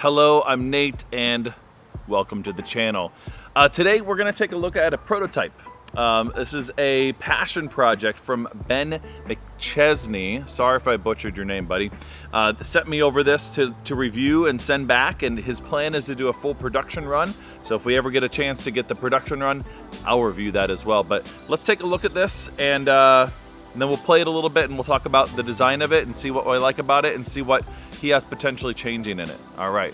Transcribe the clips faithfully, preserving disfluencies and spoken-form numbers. Hello, I'm Nate and welcome to the channel. Uh, today we're going to take a look at a prototype. Um, this is a passion project from Ben McChesney. Sorry if I butchered your name, buddy. Uh, sent me over this to, to review and send back, and his plan is to do a full production run. So if we ever get a chance to get the production run, I'll review that as well. But let's take a look at this, and, uh, and then we'll play it a little bit, and we'll talk about the design of it and see what I like about it and see what he has potentially changing in it. All right.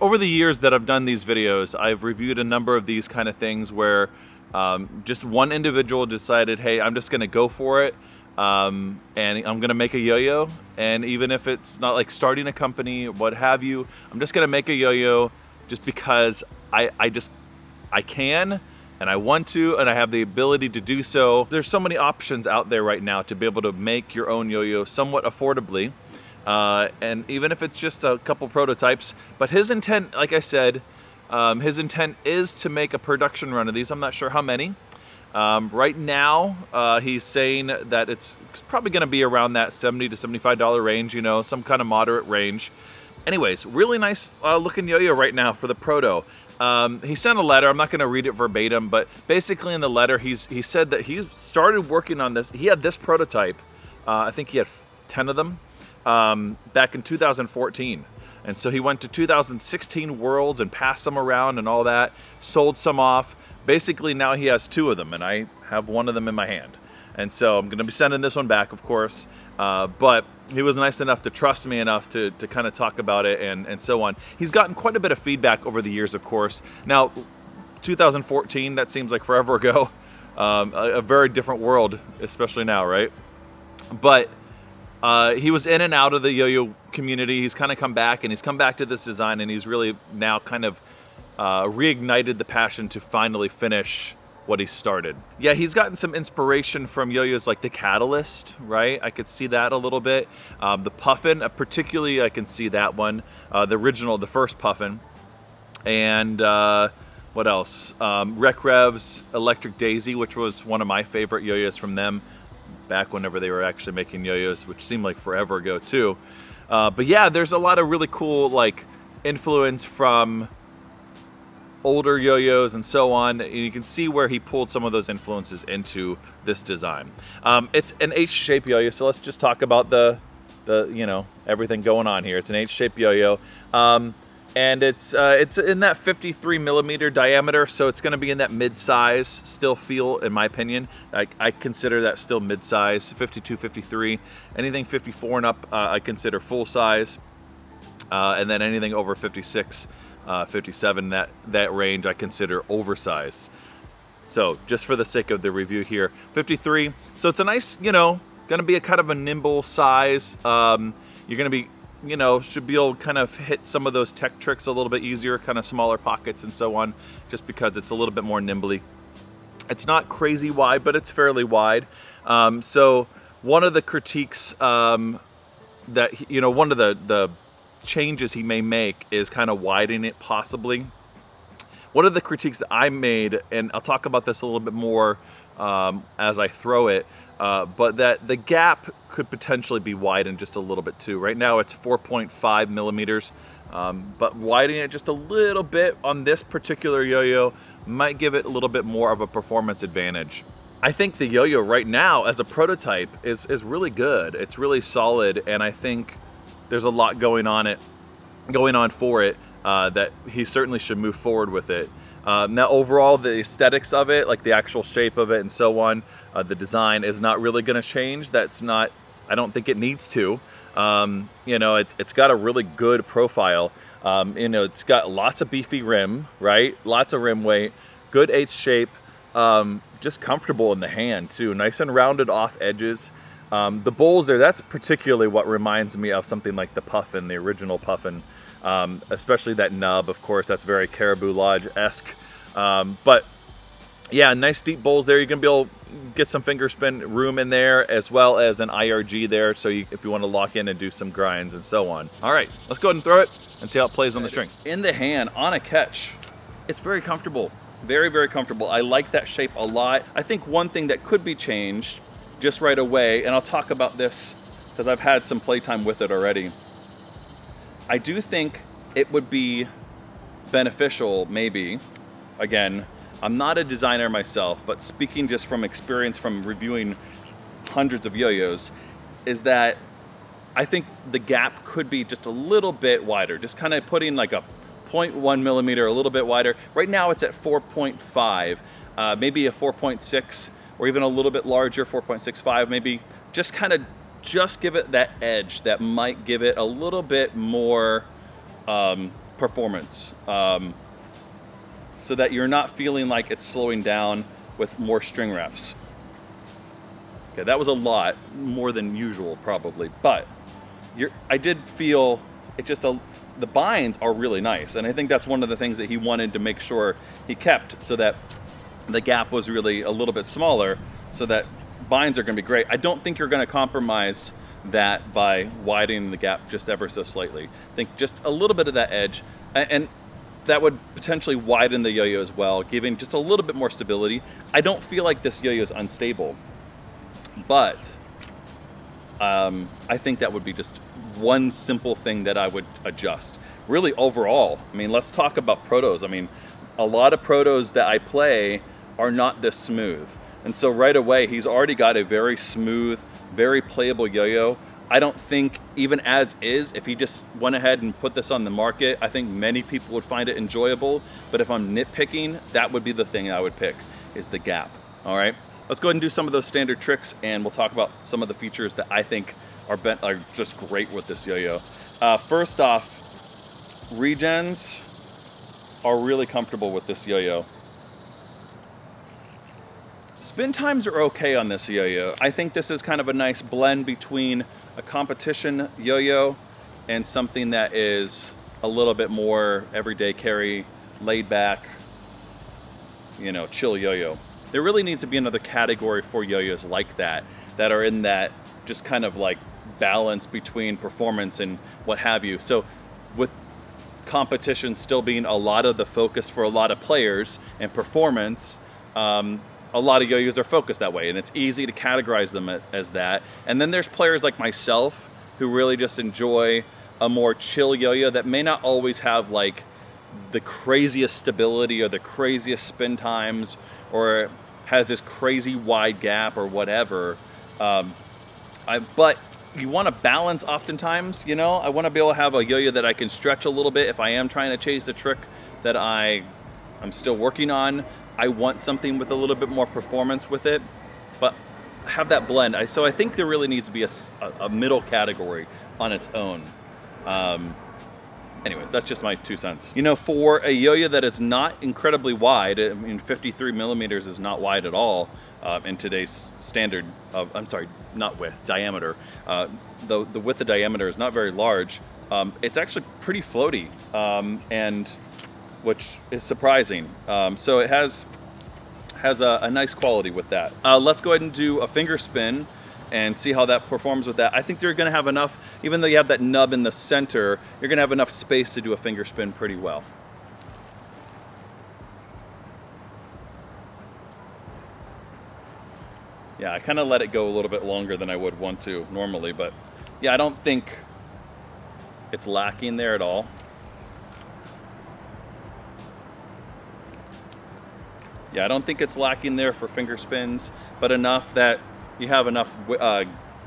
Over the years that I've done these videos, I've reviewed a number of these kind of things where um, just one individual decided, hey, I'm just gonna go for it, um, and I'm gonna make a yo-yo. And even if it's not like starting a company or what have you, I'm just gonna make a yo-yo just because I, I just, I can, and I want to, and I have the ability to do so. There's so many options out there right now to be able to make your own yo-yo somewhat affordably. Uh, and even if it's just a couple prototypes, but his intent, like I said, um, his intent is to make a production run of these. I'm not sure how many. Um, right now, uh, he's saying that it's probably going to be around that seventy to seventy-five dollar range, you know, some kind of moderate range. Anyways, really nice uh, looking yo-yo right now for the proto. Um, he sent a letter. I'm not going to read it verbatim, but basically in the letter, he's he said that he started working on this. He had this prototype. Uh, I think he had ten of them. Um, back in two thousand fourteen, and so he went to two thousand sixteen Worlds and passed some around and all that, sold some off. Basically now he has two of them, and I have one of them in my hand, and so I'm gonna be sending this one back, of course, uh, but he was nice enough to trust me enough to, to kind of talk about it and, and so on. He's gotten quite a bit of feedback over the years, of course. Now two thousand fourteen, that seems like forever ago, um, a, a very different world, especially now, right? But Uh, he was in and out of the yo-yo community. He's kind of come back, and he's come back to this design, and he's really now kind of uh, reignited the passion to finally finish what he started. Yeah, he's gotten some inspiration from yo-yos like the Catalyst, right? I could see that a little bit. Um, the Puffin, uh, particularly I can see that one. Uh, the original, the first Puffin. And uh, what else? Um, RecRev's Electric Daisy, which was one of my favorite yo-yos from them. Back whenever they were actually making yo-yos, which seemed like forever ago too. Uh, but yeah, there's a lot of really cool like influence from older yo-yos and so on. And you can see where he pulled some of those influences into this design. Um, it's an H-shaped yo-yo, so let's just talk about the, the you know, everything going on here. It's an H-shaped yo-yo. Um, and it's, uh, it's in that fifty-three millimeter diameter, so it's going to be in that mid-size still feel, in my opinion. I, I consider that still mid-size, fifty-two, fifty-three. Anything fifty-four and up, uh, I consider full-size. Uh, and then anything over fifty-six, uh, fifty-seven, that, that range I consider oversized. So just for the sake of the review here, fifty-three. So it's a nice, you know, going to be a kind of a nimble size. Um, you're going to be... you know, should be able to kind of hit some of those tech tricks a little bit easier, kind of smaller pockets and so on, just because it's a little bit more nimbly. It's not crazy wide, but it's fairly wide. Um, so one of the critiques um, that, you know, one of the, the changes he may make is kind of widening it possibly. One of the critiques that I made, and I'll talk about this a little bit more um, as I throw it, Uh, but that the gap could potentially be widened just a little bit too. Right now it's four point five millimeters, um, but widening it just a little bit on this particular yo-yo might give it a little bit more of a performance advantage. I think the yo-yo right now as a prototype is, is really good. It's really solid, and I think there's a lot going on, it, going on for it uh, that he certainly should move forward with it. Um, now overall, the aesthetics of it, like the actual shape of it and so on, uh, the design is not really going to change. That's not, I don't think it needs to. Um, you know, it, it's got a really good profile. Um, you know, it's got lots of beefy rim, right? Lots of rim weight, good H shape, um, just comfortable in the hand too. Nice and rounded off edges. Um, the bowls there, that's particularly what reminds me of something like the Puffin, the original Puffin. Um, especially that nub, of course, that's very Caribou Lodge-esque. Um, but yeah, nice deep bowls there. You're going to be able to get some finger spin room in there, as well as an I R G there, so you, if you want to lock in and do some grinds and so on. All right, let's go ahead and throw it and see how it plays on the string. In the hand, on a catch, it's very comfortable. Very, very comfortable. I like that shape a lot. I think one thing that could be changed just right away, and I'll talk about this because I've had some playtime with it already. I do think it would be beneficial, maybe. Again, I'm not a designer myself, but speaking just from experience from reviewing hundreds of yo-yos, is that I think the gap could be just a little bit wider, just kind of putting like a zero point one millimeter, a little bit wider. Right now it's at four point five, uh, maybe a four point six, or even a little bit larger, four point six five, maybe. Just kind of just give it that edge that might give it a little bit more um, performance, um, so that you're not feeling like it's slowing down with more string wraps. Okay, that was a lot more than usual probably, but you're, I did feel it just a, the binds are really nice, and I think that's one of the things that he wanted to make sure he kept, so that the gap was really a little bit smaller, so that binds are going to be great. I don't think you're going to compromise that by widening the gap just ever so slightly. I think just a little bit of that edge, and, and that would potentially widen the yo-yo as well, giving just a little bit more stability. I don't feel like this yo-yo is unstable, but um, I think that would be just one simple thing that I would adjust. Really overall, I mean, let's talk about protos. I mean, a lot of protos that I play are not this smooth. And so right away, he's already got a very smooth, very playable yo-yo. I don't think, even as is, if he just went ahead and put this on the market, I think many people would find it enjoyable. But if I'm nitpicking, that would be the thing I would pick, is the gap, all right? Let's go ahead and do some of those standard tricks, and we'll talk about some of the features that I think are, bent, are just great with this yo-yo. Uh, first off, regens are really comfortable with this yo-yo. Spin times are okay on this yo-yo. I think this is kind of a nice blend between a competition yo-yo and something that is a little bit more everyday carry, laid back, you know, chill yo-yo. There really needs to be another category for yo-yos like that, that are in that just kind of like balance between performance and what have you. So with competition still being a lot of the focus for a lot of players and performance, um, a lot of yo-yos are focused that way, and it's easy to categorize them as that. And then there's players like myself who really just enjoy a more chill yo-yo that may not always have like the craziest stability or the craziest spin times, or has this crazy wide gap or whatever. Um, I, but you want to balance oftentimes, you know? I want to be able to have a yo-yo that I can stretch a little bit if I am trying to chase a trick that I, I'm still working on. I want something with a little bit more performance with it, but have that blend. I, so I think there really needs to be a, a middle category on its own. Um, anyways, that's just my two cents. You know, for a yo-yo that is not incredibly wide, I mean, fifty-three millimeters is not wide at all uh, in today's standard of, I'm sorry, not width, diameter. Uh, the, the width of diameter is not very large. Um, it's actually pretty floaty, um, and which is surprising. Um, so it has has a, a nice quality with that. Uh, let's go ahead and do a finger spin and see how that performs with that. I think they're gonna have enough, even though you have that nub in the center, you're gonna have enough space to do a finger spin pretty well. Yeah, I kind of let it go a little bit longer than I would want to normally, but yeah, I don't think it's lacking there at all. Yeah, I don't think it's lacking there for finger spins, but enough that you have enough uh,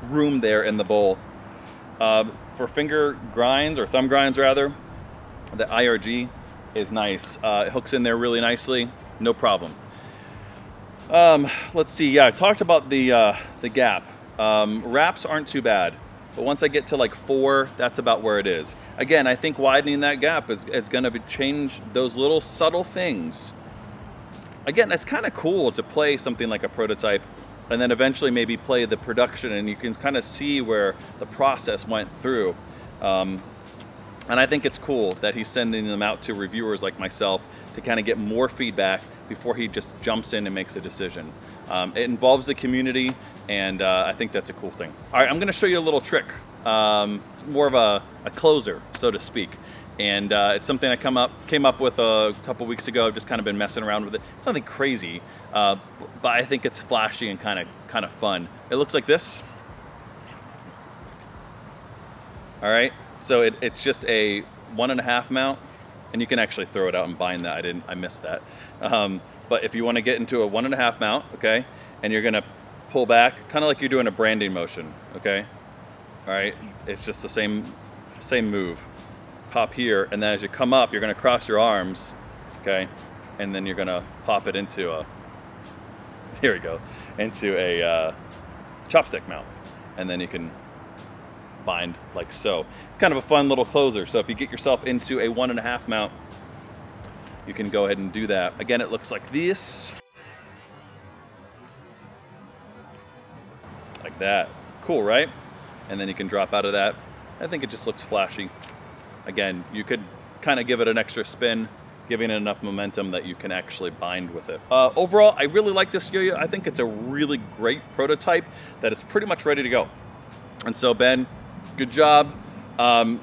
room there in the bowl. Uh, for finger grinds, or thumb grinds rather, the I R G is nice. Uh, it hooks in there really nicely, no problem. Um, let's see, yeah, I talked about the, uh, the gap. Um, wraps aren't too bad, but once I get to like four, that's about where it is. Again, I think widening that gap is, is gonna be change those little subtle things. Again, it's kind of cool to play something like a prototype and then eventually maybe play the production, and you can kind of see where the process went through. Um, and I think it's cool that he's sending them out to reviewers like myself to kind of get more feedback before he just jumps in and makes a decision. Um, it involves the community, and uh, I think that's a cool thing. All right, I'm gonna show you a little trick. Um, it's more of a, a closer, so to speak. And uh, it's something I come up came up with a couple weeks ago. I've just kind of been messing around with it. It's nothing crazy, uh, but I think it's flashy and kind of kind of fun. It looks like this. All right, so it, it's just a one and a half mount, and you can actually throw it out and bind that. I didn't, I missed that. Um, but if you want to get into a one and a half mount, okay, and you're gonna pull back, kind of like you're doing a branding motion, okay. All right, it's just the same same move. Pop here, and then as you come up, you're gonna cross your arms, okay, and then you're gonna pop it into a, here we go, into a uh, chopstick mount, and then you can bind like so. It's kind of a fun little closer, so if you get yourself into a one and a half mount, you can go ahead and do that. Again, it looks like this. Like that. Cool, right? And then you can drop out of that. I think it just looks flashy. Again, you could kind of give it an extra spin, giving it enough momentum that you can actually bind with it. Uh, overall, I really like this yo-yo. I think it's a really great prototype that is pretty much ready to go. And so, Ben, good job. Um,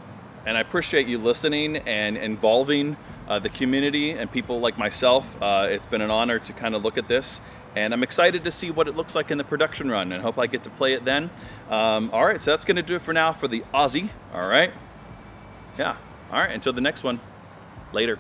and I appreciate you listening and involving uh, the community and people like myself. Uh, it's been an honor to kind of look at this. And I'm excited to see what it looks like in the production run, and hope I get to play it then. Um, all right, so that's going to do it for now for the Aussie. All right. Yeah. All right. Until the next one. Later.